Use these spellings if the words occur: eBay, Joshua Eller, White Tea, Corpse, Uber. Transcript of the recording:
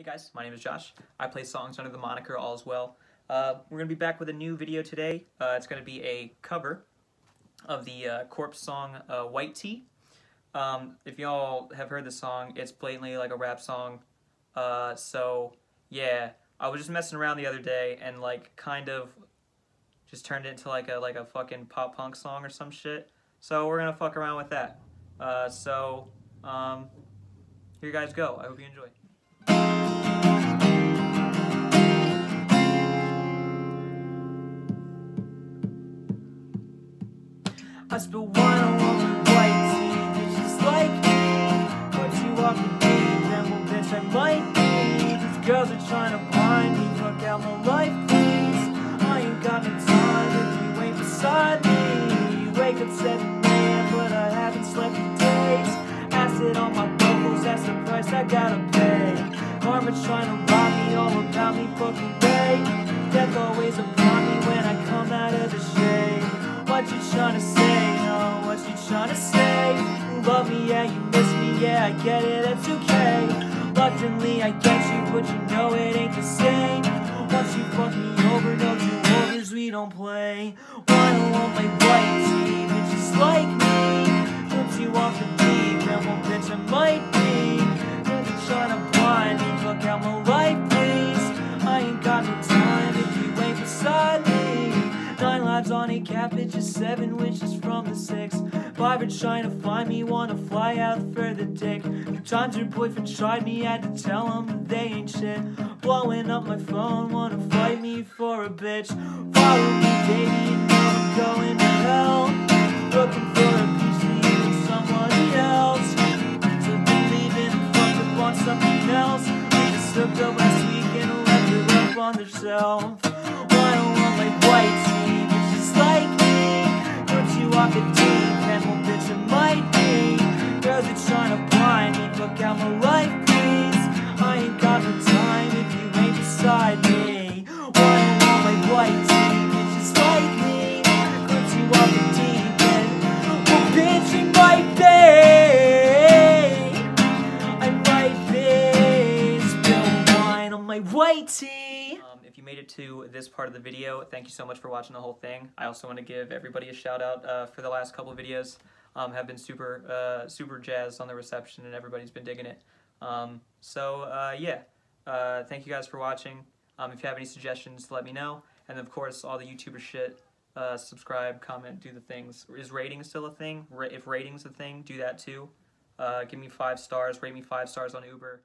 Hey guys, my name is Josh. I play songs under the moniker All's Well. We're going to be back with a new video today. It's going to be a cover of the Corpse song White Tea. If y'all have heard the song, it's blatantly like a rap song. So yeah, I was just messing around the other day and like kind of just turned it into like a fucking pop punk song or some shit. So we're going to fuck around with that. Here you guys go. I hope you enjoy. I spill wine on white tea, bitch, just like me. But you off the beat, then well, bitch, I might be. These girls are trying to blind me, fuck out my life, please. I ain't got no time if you ain't beside me. You wake up 7 AM, but I haven't slept in days. Acid on my vocals, that's the price I gotta pay. Karma's trying to rob me, all about me, fucking babe. Death always upon me when I come out of the shade. What you tryna say, no, what you tryna say? You love me, yeah, you miss me, yeah, I get it, that's okay. Reluctantly, I get you, but you know it ain't the same. Once you fuck me over, no two overs, we don't play. Why don't want my white tea, bitch, just like me. Flips you off the deep, and well, bitch, I might be. Don't be tryna blind me, fuck out my life, please. I ain't got no time if you ain't beside me. 9 lives on a cat, bitches, 7 wishes from the 6. 5 are trying to find me, wanna fly out for the dick. 2 times your boyfriend tried me, had to tell him that they ain't shit. Blowing up my phone, wanna fight me for a bitch. Follow me, baby, and now I'm going to hell. Looking for a piece of you and somebody else. To believe in and fuck up on something else. I just hooked up last week and left it up on their shelf. I don't want my white tea, like me, put you off the deep, and well, bitch, it might be. Girls are trying to blind me, fuck out my life, please. I ain't got no time if you ain't beside me. Why don't all my white tea, bitches like me, put you off the deep, and well, bitch, it might be. I might be. Spill wine on my white tea. If you made it to this part of the video, thank you so much for watching the whole thing. I also want to give everybody a shout out for the last couple of videos. Have been super jazzed on the reception and everybody's been digging it. Thank you guys for watching. If you have any suggestions, let me know. And of course, all the YouTuber shit, subscribe, comment, do the things. Is rating still a thing? If rating's a thing, do that too. Give me 5 stars, rate me 5 stars on Uber.